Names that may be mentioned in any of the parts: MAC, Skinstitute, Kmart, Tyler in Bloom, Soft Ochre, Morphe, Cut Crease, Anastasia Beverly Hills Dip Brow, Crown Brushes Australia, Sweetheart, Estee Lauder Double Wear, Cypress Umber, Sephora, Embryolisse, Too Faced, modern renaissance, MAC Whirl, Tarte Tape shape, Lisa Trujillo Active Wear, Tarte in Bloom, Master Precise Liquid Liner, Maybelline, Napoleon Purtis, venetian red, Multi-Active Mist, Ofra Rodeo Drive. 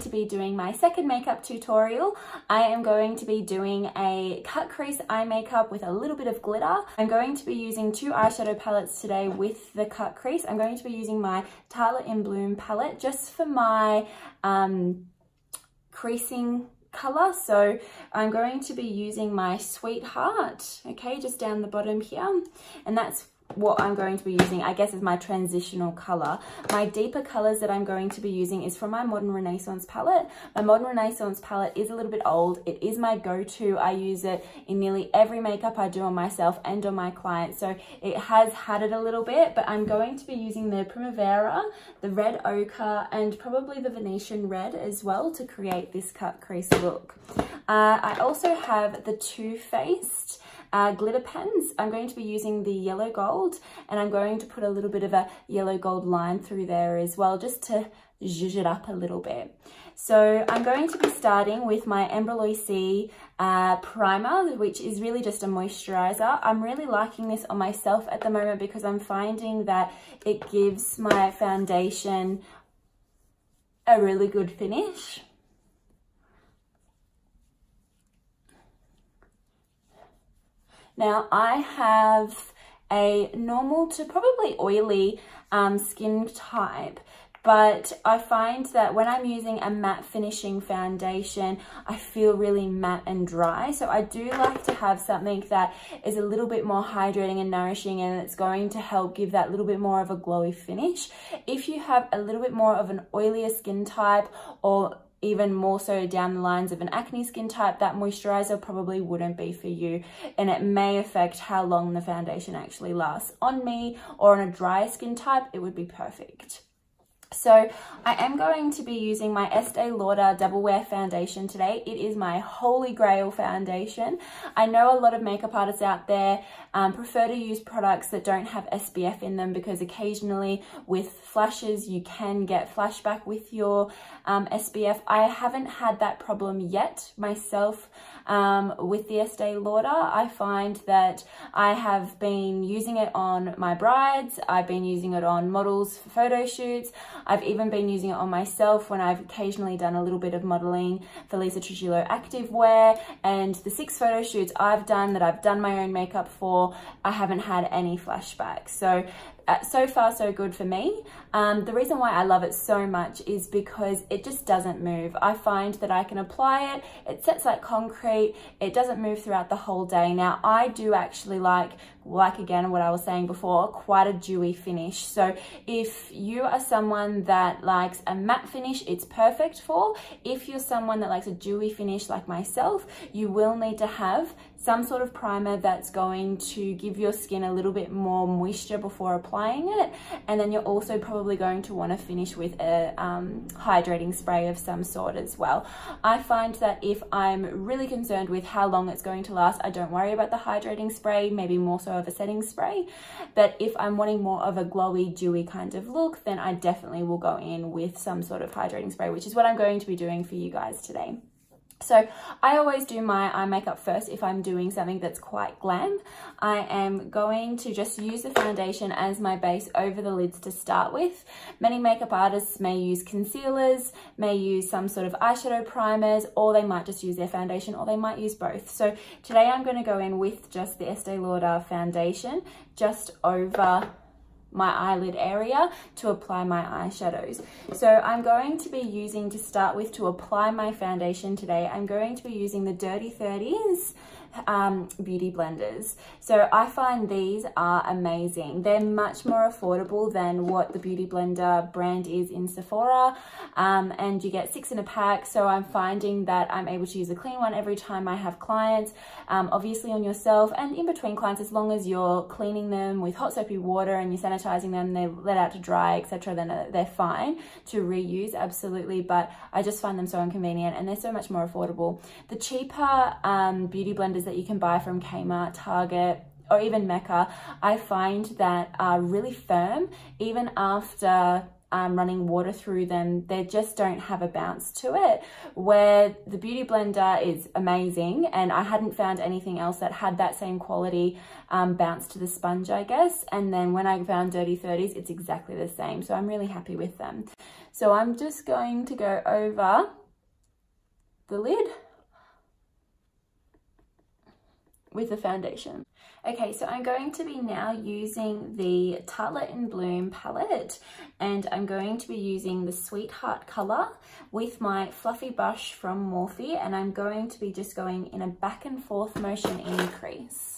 going to be doing my second makeup tutorial. I am going to be doing a cut crease eye makeup with a little bit of glitter. I'm going to be using two eyeshadow palettes today with the cut crease. I'm going to be using my Tyler in Bloom palette just for my creasing color. So I'm going to be using my Sweetheart, okay, just down the bottom here, and that's what I'm going to be using, I guess, is my transitional color. My deeper colors that I'm going to be using is from my Modern Renaissance palette. My Modern Renaissance palette is a little bit old. It is my go-to. I use it in nearly every makeup I do on myself and on my clients. So it has had it a little bit, but I'm going to be using the Primavera, the Red Ochre, and probably the Venetian Red as well to create this cut crease look. I also have the Too Faced glitter pens. I'm going to be using the yellow gold, and I'm going to put a little bit of a yellow gold line through there as well, just to zhuzh it up a little bit. So I'm going to be starting with my Embryolisse primer, which is really just a moisturizer. I'm really liking this on myself at the moment because I'm finding that it gives my foundation a really good finish. Now, I have a normal to probably oily skin type, but I find that when I'm using a matte finishing foundation, I feel really matte and dry. So I do like to have something that is a little bit more hydrating and nourishing, and it's going to help give that little bit more of a glowy finish. If you have a little bit more of an oilier skin type, or even more so down the lines of an acne skin type, that moisturizer probably wouldn't be for you, and it may affect how long the foundation actually lasts. On me, or on a dry skin type, it would be perfect. So I am going to be using my Estee Lauder Double Wear foundation today. It is my holy grail foundation. I know a lot of makeup artists out there prefer to use products that don't have SPF in them, because occasionally with flashes you can get flashback with your SPF. I haven't had that problem yet myself with the Estee Lauder. I find that I have been using it on my brides, I've been using it on models for photo shoots, I've even been using it on myself when I've occasionally done a little bit of modeling for Lisa Trujillo Active Wear, and the 6 photo shoots I've done that I've done my own makeup for, I haven't had any flashbacks. So so far so good for me. The reason why I love it so much is because it just doesn't move. I find that I can apply it, it sets like concrete, it doesn't move throughout the whole day. Now I do actually like again what I was saying before, quite a dewy finish. So if you are someone that likes a matte finish, it's perfect for. If you're someone that likes a dewy finish like myself, you will need to have some sort of primer that's going to give your skin a little bit more moisture before applying it, and then you're also probably going to want to finish with a hydrating spray of some sort as well. I find that if I'm really concerned with how long it's going to last, I don't worry about the hydrating spray, maybe more so of a setting spray, but if I'm wanting more of a glowy, dewy kind of look, then I definitely will go in with some sort of hydrating spray, which is what I'm going to be doing for you guys today. So I always do my eye makeup first if I'm doing something that's quite glam. I am going to just use the foundation as my base over the lids to start with. Many makeup artists may use concealers, may use some sort of eyeshadow primers, or they might just use their foundation, or they might use both. So today I'm going to go in with just the Estee Lauder foundation just over my eyelid area to apply my eyeshadows. So I'm going to be using, to start with, to apply my foundation today, I'm going to be using the Dirty Thirties beauty blenders. So I find these are amazing. They're much more affordable than what the beauty blender brand is in Sephora, and you get 6 in a pack. So I'm finding that I'm able to use a clean one every time I have clients, obviously on yourself and in between clients, as long as you're cleaning them with hot soapy water and you're sanitizing them, they're let out to dry, etc., then they're fine to reuse, absolutely. But I just find them so inconvenient, and they're so much more affordable. The cheaper beauty blenders that you can buy from Kmart, Target, or even Mecca, I find that are really firm even after running water through them, they just don't have a bounce to it, where the Beauty Blender is amazing, and I hadn't found anything else that had that same quality bounce to the sponge, I guess. And then when I found Dirty Thirties, it's exactly the same, so I'm really happy with them. So I'm just going to go over the lid with the foundation. Okay, so I'm going to be now using the Tarte in Bloom palette, and I'm going to be using the Sweetheart color with my fluffy brush from Morphe, and I'm going to be just going in a back and forth motion in the crease.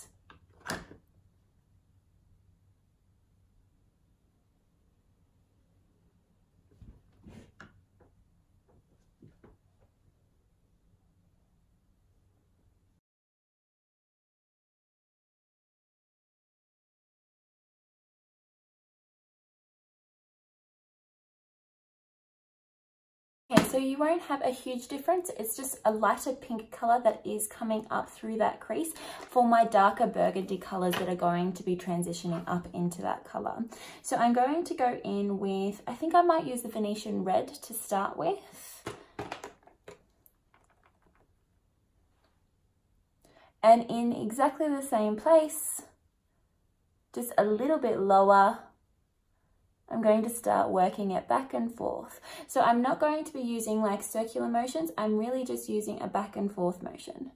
So you won't have a huge difference, it's just a lighter pink color that is coming up through that crease for my darker burgundy colors that are going to be transitioning up into that color. So I'm going to go in with, I think I might use the Venetian Red to start with. And in exactly the same place, just a little bit lower, I'm going to start working it back and forth. So I'm not going to be using like circular motions, I'm really just using a back and forth motion.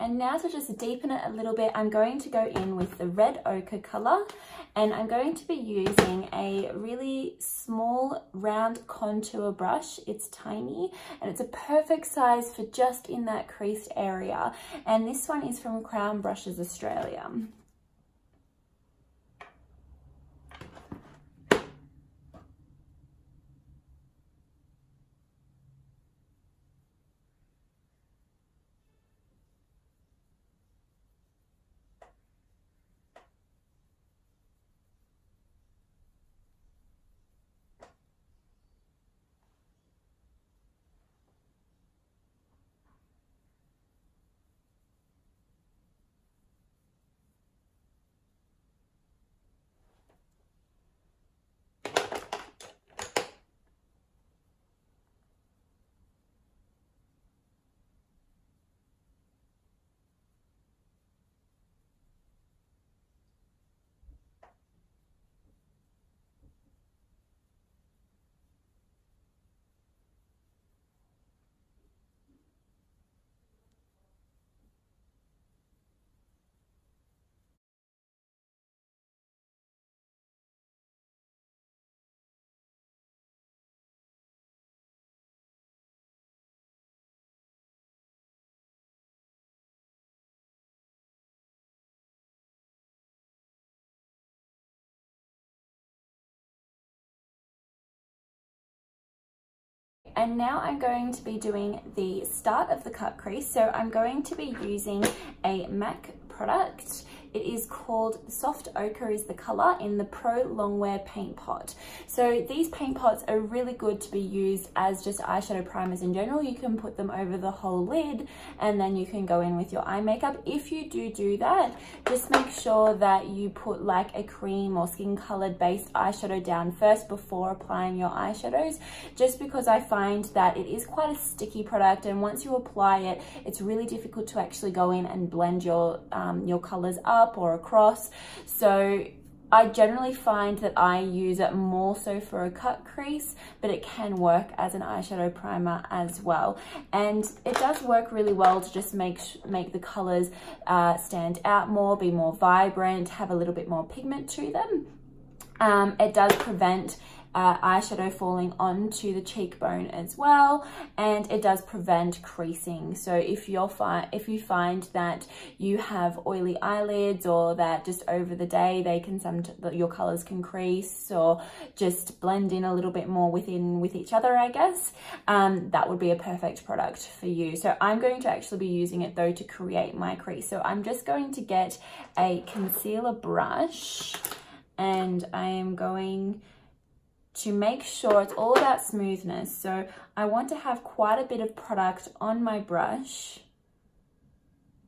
And now to just deepen it a little bit, I'm going to go in with the red ochre color, and I'm going to be using a really small round contour brush. It's tiny and it's a perfect size for just in that creased area. And this one is from Crown Brushes Australia. And now I'm going to be doing the start of the cut crease. So I'm going to be using a MAC product. It is called Soft Ochre is the color in the Pro Longwear Paint Pot. So these paint pots are really good to be used as just eyeshadow primers in general. You can put them over the whole lid and then you can go in with your eye makeup. If you do that, just make sure that you put like a cream or skin colored based eyeshadow down first before applying your eyeshadows, just because I find that it is quite a sticky product, and once you apply it, it's really difficult to actually go in and blend your colors up or across. So I generally find that I use it more so for a cut crease, but it can work as an eyeshadow primer as well, and it does work really well to just make the colors stand out more, be more vibrant, have a little bit more pigment to them. It does prevent eyeshadow falling onto the cheekbone as well, and it does prevent creasing. So if you find that you have oily eyelids, or that just over the day they can your colors can crease or just blend in a little bit more with each other, I guess, that would be a perfect product for you. So I'm going to actually be using it though to create my crease. So I'm just going to get a concealer brush and I am going to make sure it's all about smoothness. So I want to have quite a bit of product on my brush,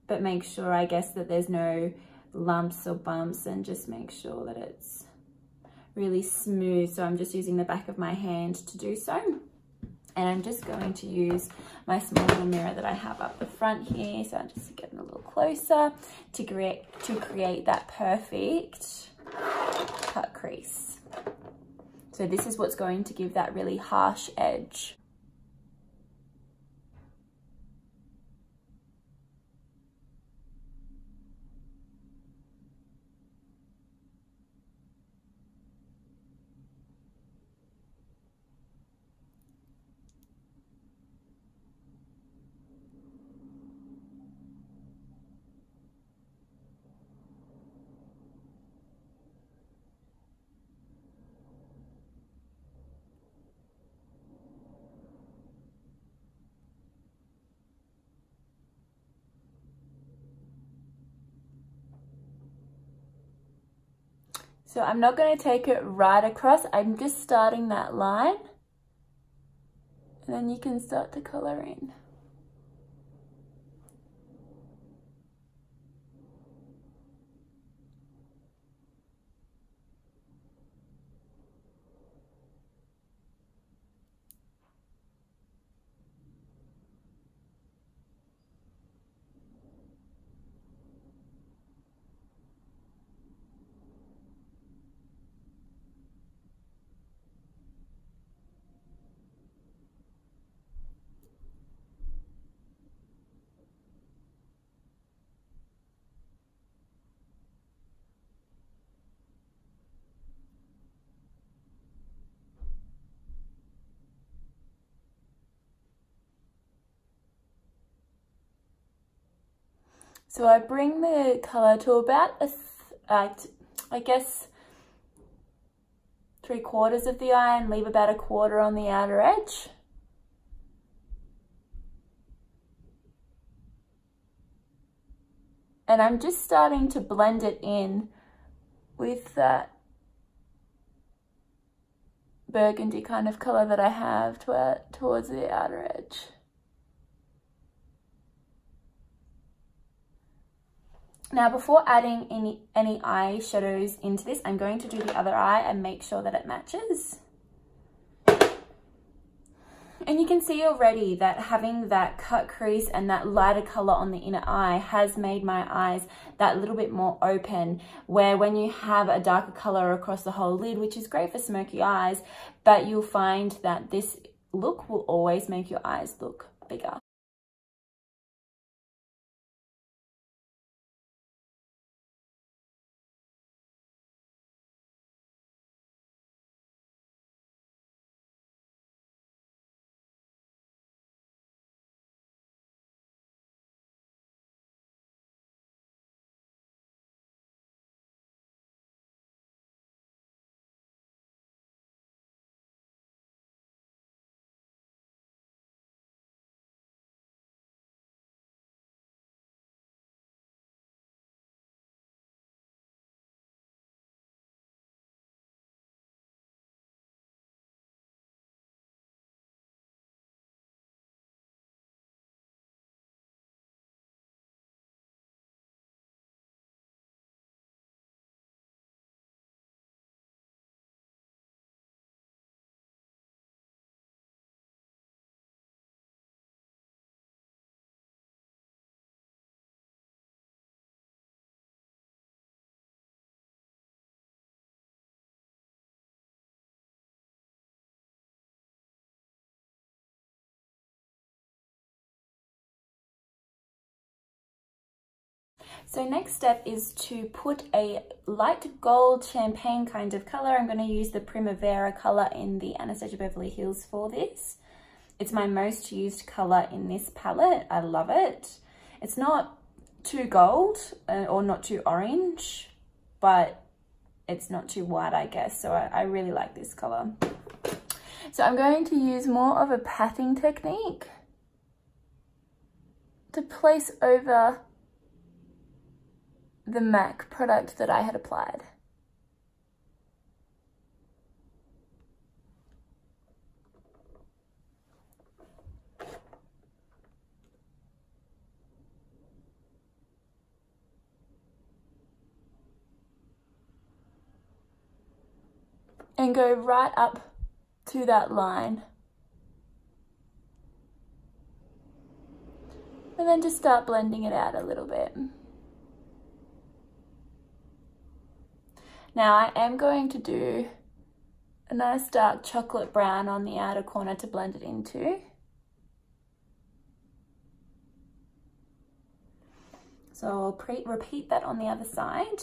but make sure, I guess, that there's no lumps or bumps, and just make sure that it's really smooth. So I'm just using the back of my hand to do so. And I'm just going to use my small little mirror that I have up the front here. So I'm just getting a little closer to create that perfect cut crease. So this is what's going to give that really harsh edge. So I'm not going to take it right across, I'm just starting that line, and then you can start to colour in. So I bring the colour to about, I guess, 3/4 of the eye, and leave about 1/4 on the outer edge. And I'm just starting to blend it in with that burgundy kind of colour that I have towards the outer edge. Now, before adding any eyeshadows into this, I'm going to do the other eye and make sure that it matches. And you can see already that having that cut crease and that lighter colour on the inner eye has made my eyes that little bit more open, where when you have a darker colour across the whole lid, which is great for smoky eyes, but you'll find that this look will always make your eyes look bigger. So next step is to put a light gold champagne kind of colour. I'm going to use the Primavera colour in the Anastasia Beverly Hills for this. It's my most used colour in this palette. I love it. It's not too gold or not too orange, but it's not too white, I guess. So I really like this colour. So I'm going to use more of a patting technique to place over the MAC product that I had applied. and go right up to that line. And then just start blending it out a little bit. Now I am going to do a nice dark chocolate brown on the outer corner to blend it into. So I'll repeat that on the other side.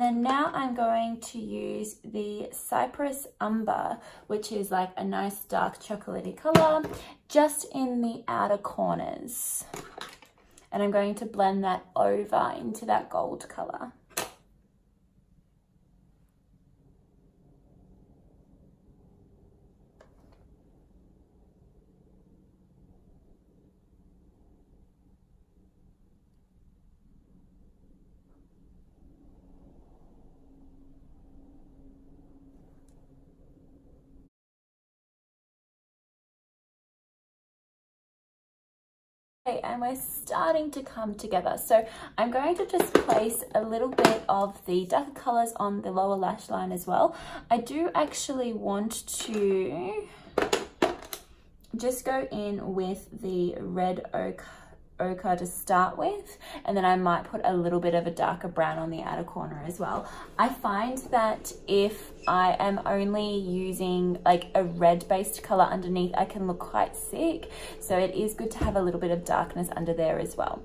And now I'm going to use the Cypress Umber, which is like a nice dark chocolatey color, just in the outer corners. And I'm going to blend that over into that gold color. And we're starting to come together. So I'm going to just place a little bit of the darker colors on the lower lash line as well. I do actually want to just go in with the red ochre to start with, and then I might put a little bit of a darker brown on the outer corner as well. I find that if I am only using like a red based color underneath, I can look quite sick, so it is good to have a little bit of darkness under there as well.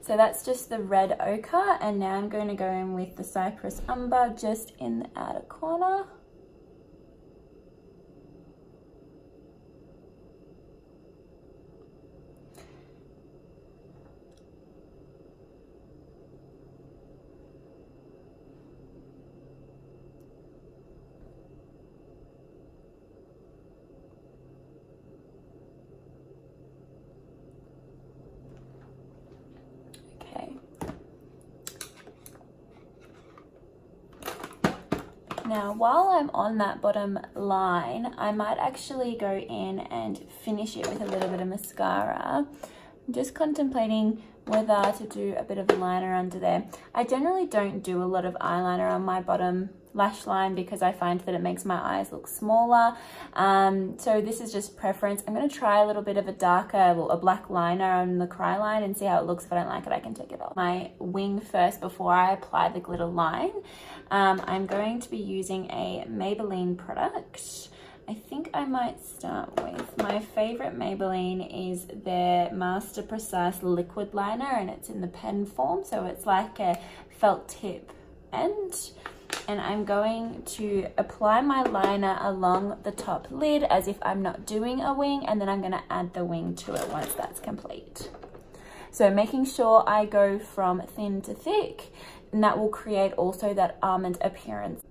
So that's just the red ochre, and now I'm going to go in with the Cypress Umber just in the outer corner. Now, while I'm on that bottom line, I might actually go in and finish it with a little bit of mascara. I'm just contemplating whether to do a bit of a liner under there. I generally don't do a lot of eyeliner on my bottom lash line because I find that it makes my eyes look smaller. So this is just preference. I'm going to try a little bit of a darker, well, a black liner on the cry line and see how it looks. If I don't like it, I can take it off. My wing first before I apply the glitter line. I'm going to be using a Maybelline product. I think I might start with my favorite Maybelline is their Master Precise Liquid Liner, and it's in the pen form, so it's like a felt tip end. And I'm going to apply my liner along the top lid as if I'm not doing a wing, and then I'm going to add the wing to it once that's complete. So making sure I go from thin to thick, and that will create also that almond appearance.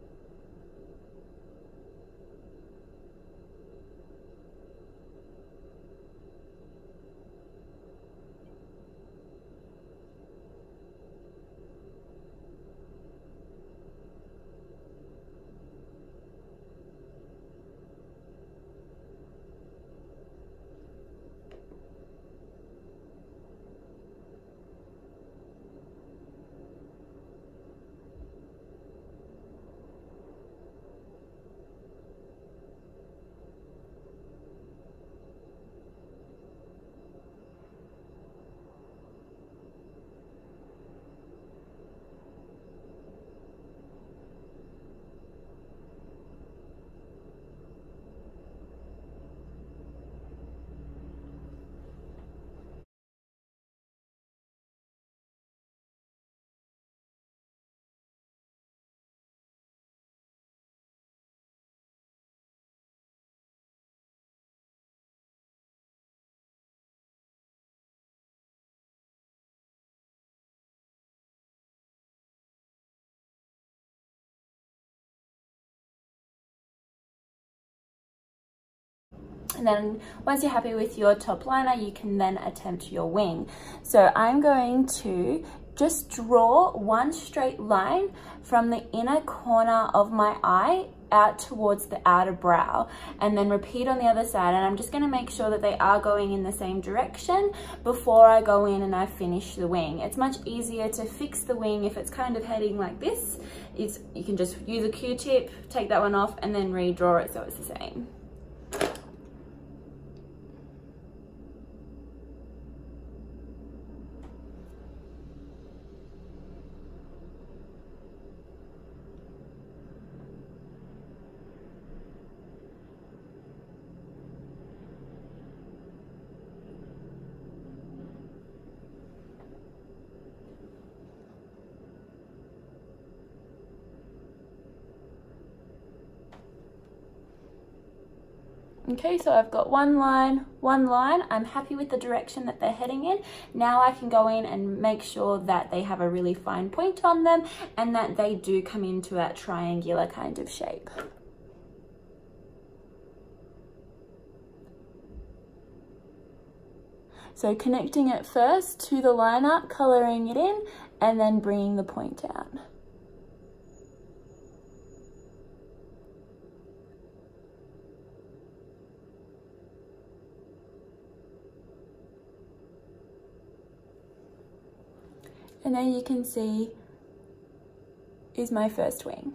And then once you're happy with your top liner, you can then attempt your wing. So I'm going to just draw one straight line from the inner corner of my eye out towards the outer brow, and then repeat on the other side. And I'm just going to make sure that they are going in the same direction before I go in and I finish the wing. It's much easier to fix the wing if it's kind of heading like this. You can just use a Q-tip, take that one off, and then redraw it so it's the same. Okay, so I've got one line. I'm happy with the direction that they're heading in. Now I can go in and make sure that they have a really fine point on them and that they do come into that triangular kind of shape. So connecting it first to the liner, coloring it in, and then bringing the point out. And there you can see is my first wing.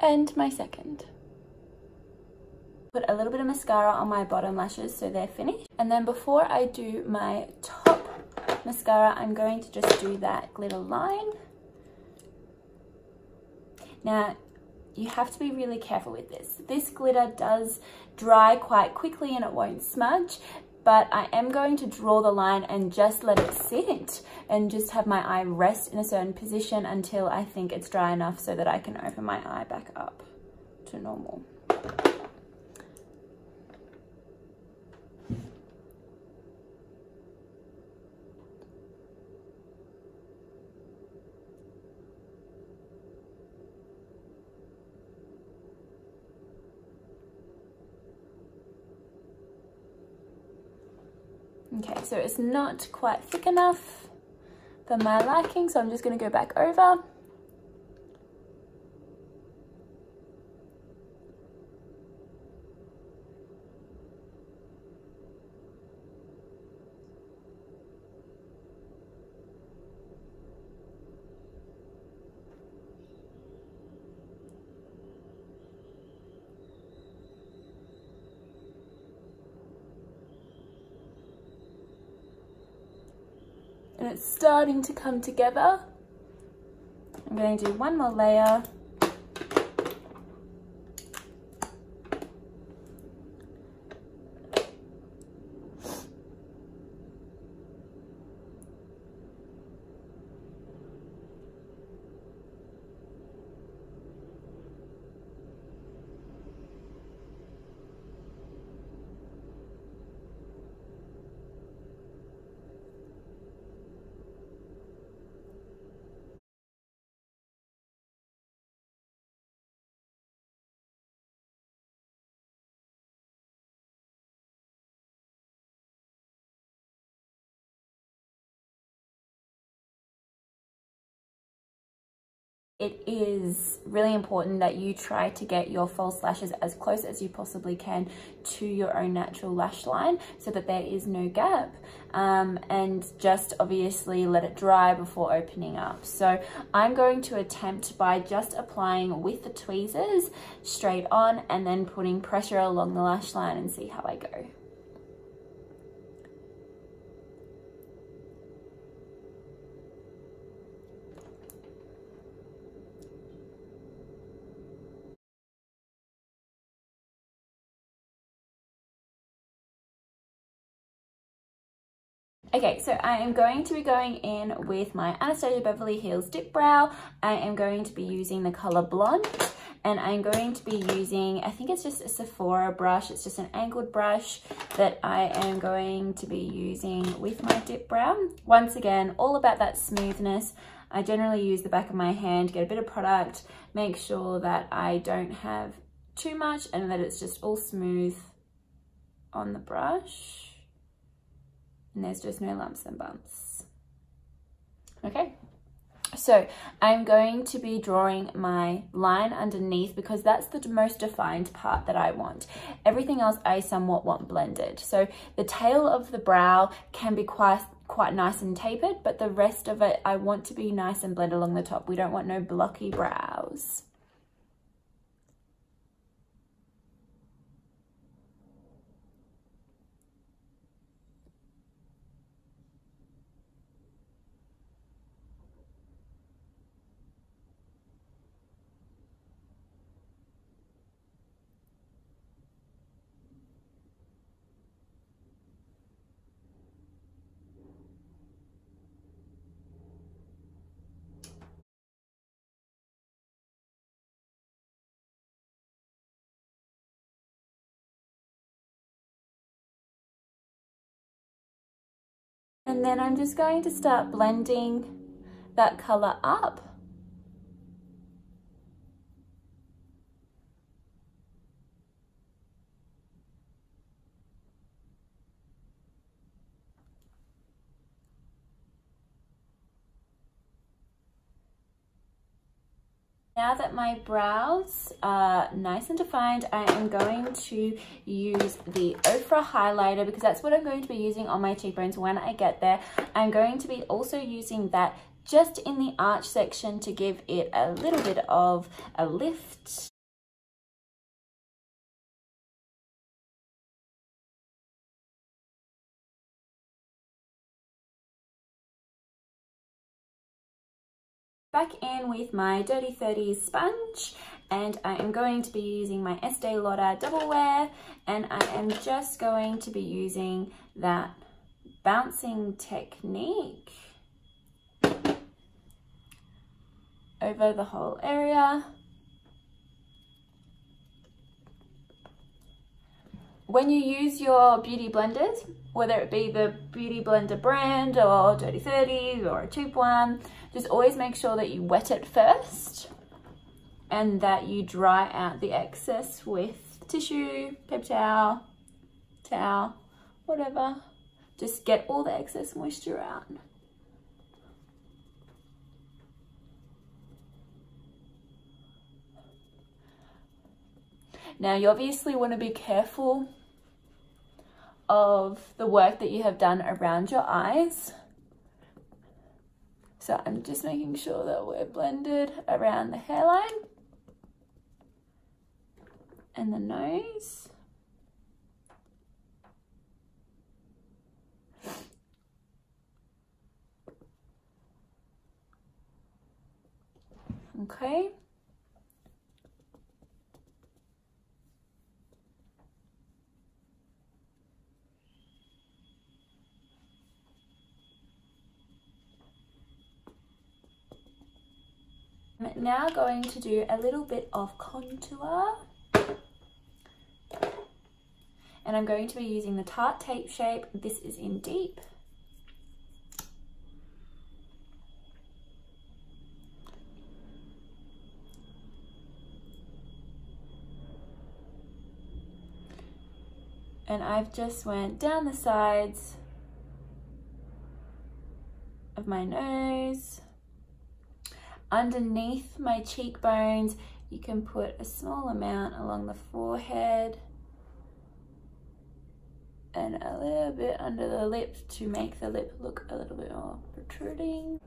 And my second. Put a little bit of mascara on my bottom lashes so they're finished. And then before I do my top mascara, I'm going to just do that glitter line. Now, you have to be really careful with this. This glitter does dry quite quickly and it won't smudge, but I am going to draw the line and just let it sit and just have my eye rest in a certain position until I think it's dry enough so that I can open my eye back up to normal. Okay, so it's not quite thick enough for my liking, so I'm just going to go back over. And it's starting to come together. I'm going to do one more layer. It is really important that you try to get your false lashes as close as you possibly can to your own natural lash line so that there is no gap, and just obviously let it dry before opening up. So I'm going to attempt by just applying with the tweezers straight on and then putting pressure along the lash line and see how I go. Okay, so I am going to be going in with my Anastasia Beverly Hills Dip Brow. I am going to be using the color Blonde, and I'm going to be using, I think it's just a Sephora brush. It's just an angled brush that I am going to be using with my dip brow. Once again, all about that smoothness. I generally use the back of my hand, get a bit of product, make sure that I don't have too much and that it's just all smooth on the brush. And there's just no lumps and bumps. Okay. So I'm going to be drawing my line underneath because that's the most defined part that I want. Everything else I somewhat want blended. So the tail of the brow can be quite nice and tapered, but the rest of it I want to be nice and blended along the top. We don't want no blocky brows. And then I'm just going to start blending that color up. Now that my brows are nice and defined, I am going to use the Ofra highlighter because that's what I'm going to be using on my cheekbones when I get there. I'm going to be also using that just in the arch section to give it a little bit of a lift. Back in with my Dirty Thirties sponge, and I am going to be using my Estee Lauder Double Wear, and I am just going to be using that bouncing technique over the whole area. When you use your beauty blenders, whether it be the beauty blender brand or Dirty Thirties or a cheap one, just always make sure that you wet it first and that you dry out the excess with tissue, paper towel, whatever. Just get all the excess moisture out. Now you obviously want to be careful of the work that you have done around your eyes. So I'm just making sure that we're blended around the hairline and the nose. Okay. Now going to do a little bit of contour, and I'm going to be using the Tarte Tape Shape. This is in Deep. And I've just went down the sides of my nose. Underneath my cheekbones, you can put a small amount along the forehead and a little bit under the lip to make the lip look a little bit more protruding.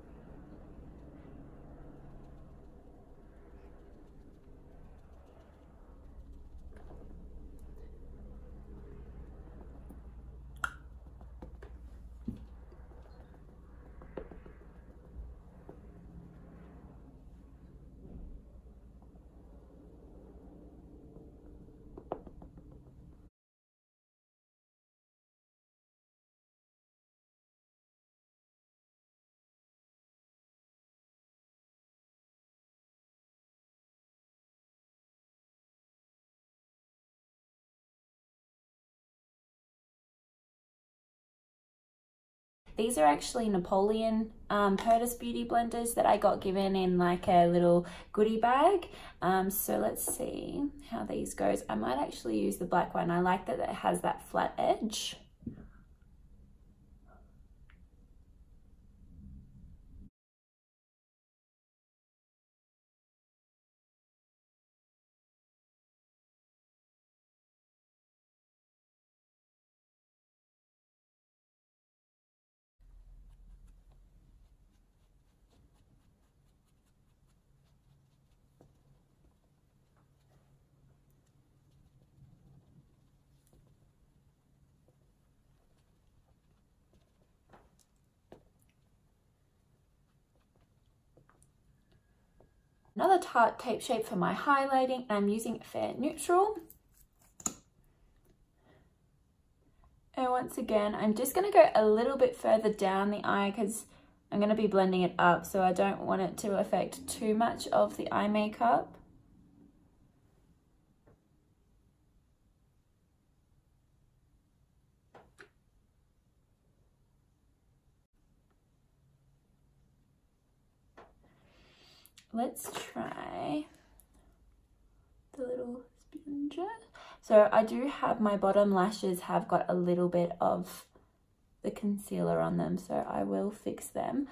These are actually Napoleon Purtis Beauty blenders that I got given in like a little goodie bag. So let's see how these goes. I might actually use the black one. I like that it has that flat edge. Another Tarte Tape Shape for my highlighting, and I'm using Fair Neutral. And once again, I'm just going to go a little bit further down the eye because I'm going to be blending it up, so I don't want it to affect too much of the eye makeup. Let's try the little sponger. So I do have my bottom lashes have got a little bit of the concealer on them, so I will fix them.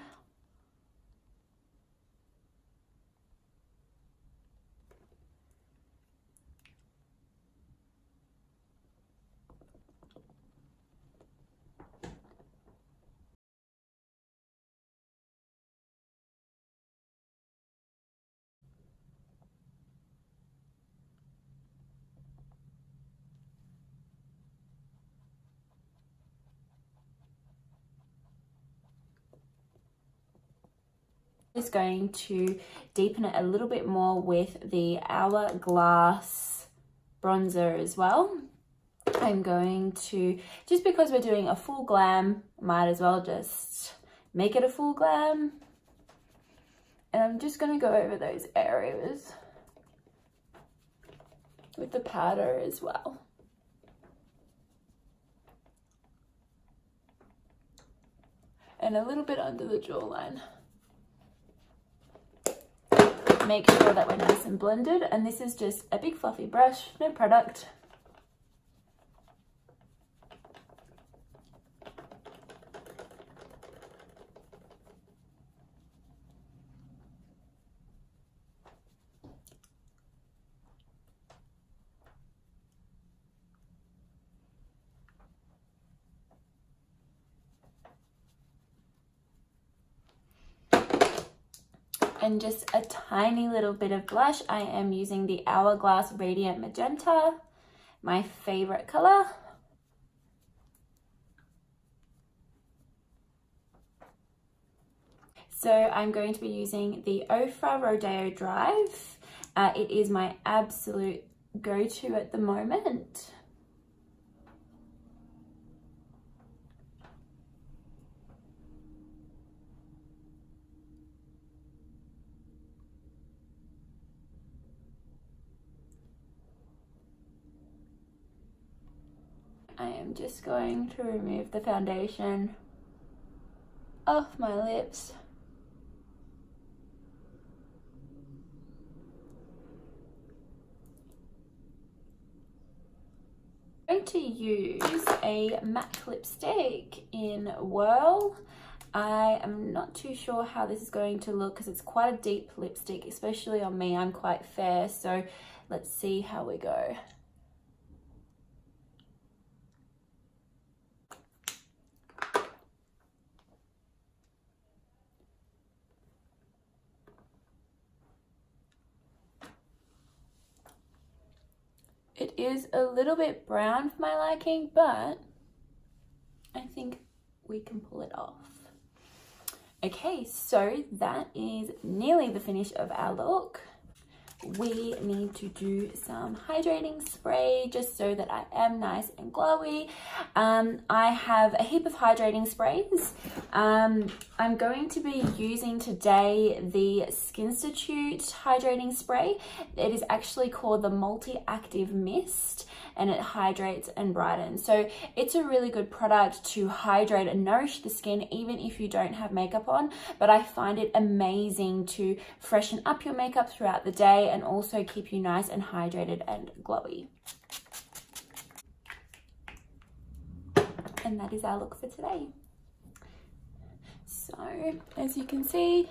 Just going to deepen it a little bit more with the Hourglass bronzer as well. I'm going to, just because we're doing a full glam, might as well just make it a full glam. And I'm just going to go over those areas with the powder as well. And a little bit under the jawline. Make sure that we're nice and blended, and this is just a big fluffy brush, no product. And just a tiny little bit of blush. I am using the Hourglass Radiant Magenta, my favorite color. So I'm going to be using the Ofra Rodeo Drive. It is my absolute go-to at the moment. I am just going to remove the foundation off my lips. I'm going to use a MAC lipstick in Whirl. I am not too sure how this is going to look because it's quite a deep lipstick, especially on me. I'm quite fair, so let's see how we go. It is a little bit brown for my liking, but I think we can pull it off. Okay, so that is nearly the finish of our look. We need to do some hydrating spray just so that I am nice and glowy. I have a heap of hydrating sprays. I'm going to be using today the Skinstitute hydrating spray. It is actually called the Multi-Active Mist, and it hydrates and brightens. So it's a really good product to hydrate and nourish the skin, even if you don't have makeup on. But I find it amazing to freshen up your makeup throughout the day and also keep you nice and hydrated and glowy. And that is our look for today. So, as you can see,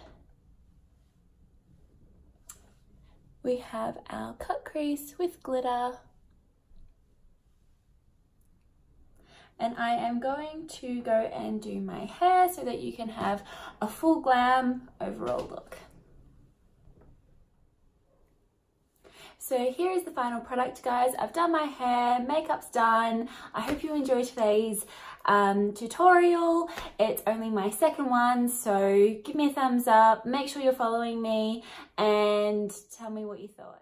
we have our cut crease with glitter. And I am going to go and do my hair so that you can have a full glam overall look. So here is the final product, guys. I've done my hair, makeup's done. I hope you enjoyed today's tutorial. It's only my second one, so give me a thumbs up, make sure you're following me, and tell me what you thought.